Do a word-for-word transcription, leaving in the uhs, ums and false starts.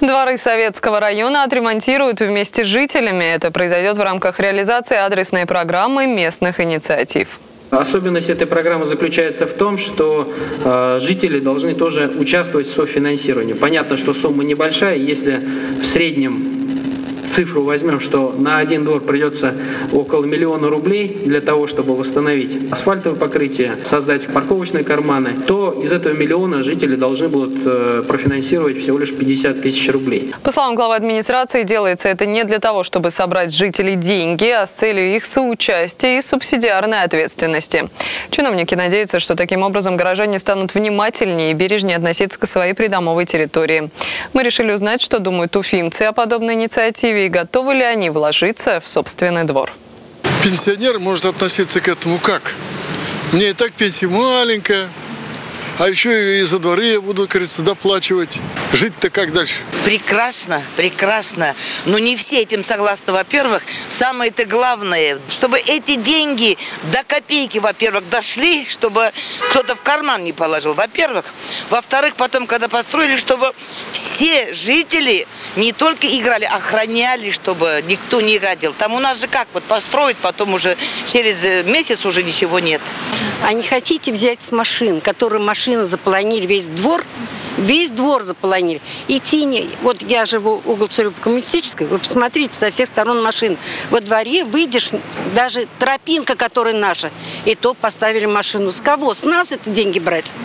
Дворы Советского района отремонтируют вместе с жителями. Это произойдет в рамках реализации адресной программы местных инициатив. Особенность этой программы заключается в том, что э, жители должны тоже участвовать в софинансировании. Понятно, что сумма небольшая, если в среднем цифру возьмем, что на один двор придется около миллиона рублей для того, чтобы восстановить асфальтовое покрытие, создать парковочные карманы, то из этого миллиона жители должны будут профинансировать всего лишь пятьдесят тысяч рублей. По словам главы администрации, делается это не для того, чтобы собрать с жителей деньги, а с целью их соучастия и субсидиарной ответственности. Чиновники надеются, что таким образом горожане станут внимательнее и бережнее относиться к своей придомовой территории. Мы решили узнать, что думают уфимцы о подобной инициативе и готовы ли они вложиться в собственный двор. Пенсионер может относиться к этому как? Мне и так пенсия маленькая, а еще и за дворы я буду, кажется, доплачивать. Жить-то как дальше? Прекрасно, прекрасно. Но не все этим согласны, во-первых. Самое-то главное, чтобы эти деньги до копейки, во-первых, дошли, чтобы кто-то в карман не положил, во-первых. Во-вторых, потом, когда построили, чтобы все жители не только играли, а охраняли, чтобы никто не гадил. Там у нас же как, вот построить, потом уже через месяц уже ничего нет. А не хотите взять с машин, которые машины заполонили весь двор? Весь двор заполонили. Идти не... Вот я живу угол Царёво-Коммунистической, вы посмотрите, со всех сторон машин. Во дворе выйдешь, даже тропинка, которая наша, и то поставили машину. С кого? С нас это деньги брать?